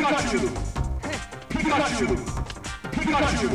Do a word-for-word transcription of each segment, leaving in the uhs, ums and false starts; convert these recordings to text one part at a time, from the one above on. Pikachu! Pikachu! Pikachu!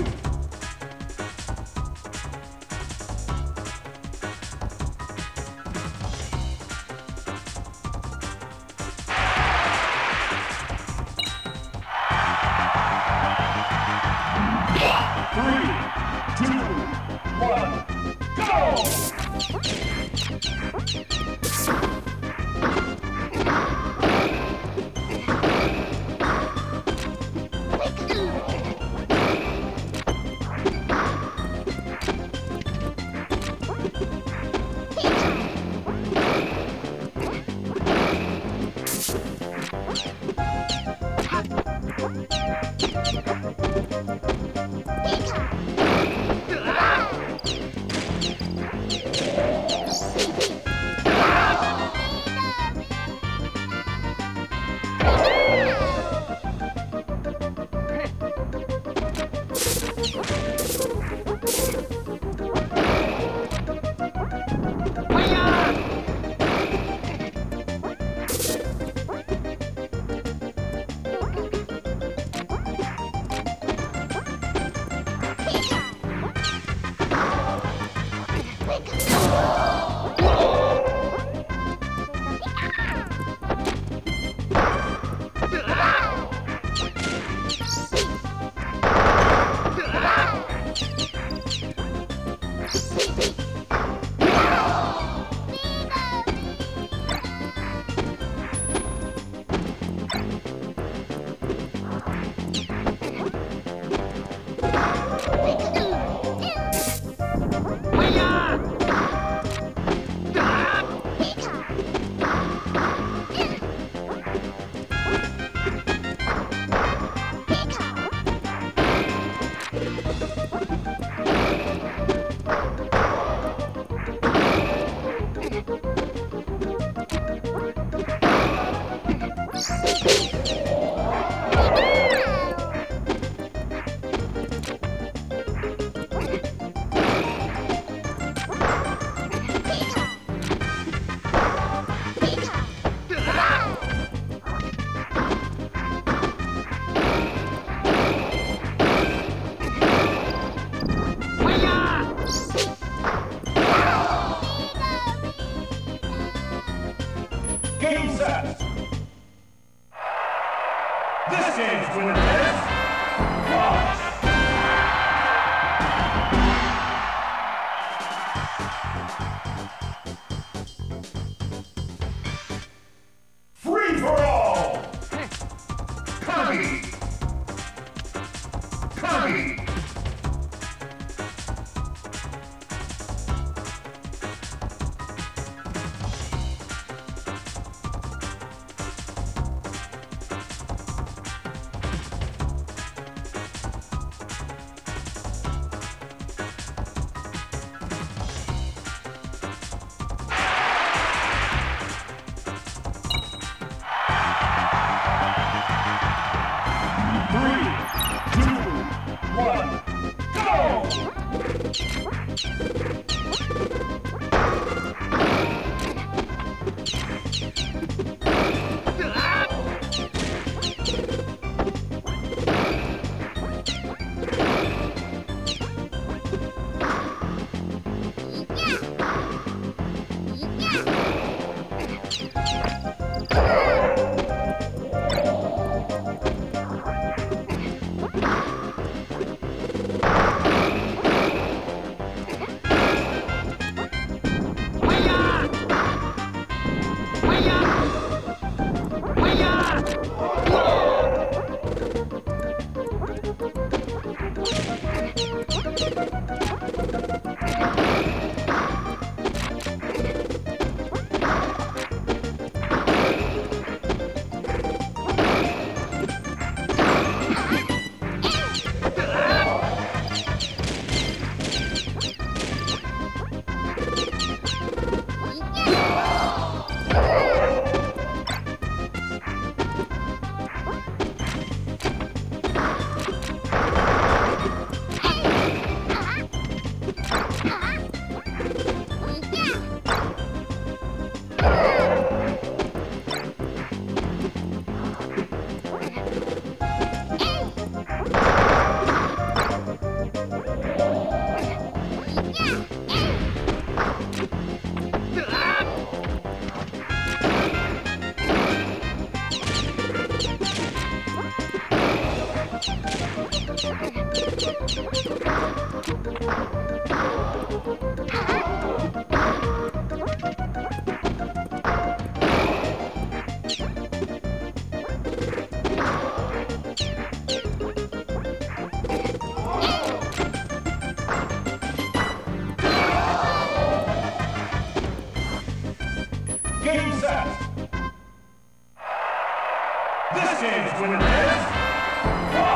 when it is.